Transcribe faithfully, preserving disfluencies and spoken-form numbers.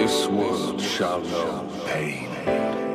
This world shall know pain.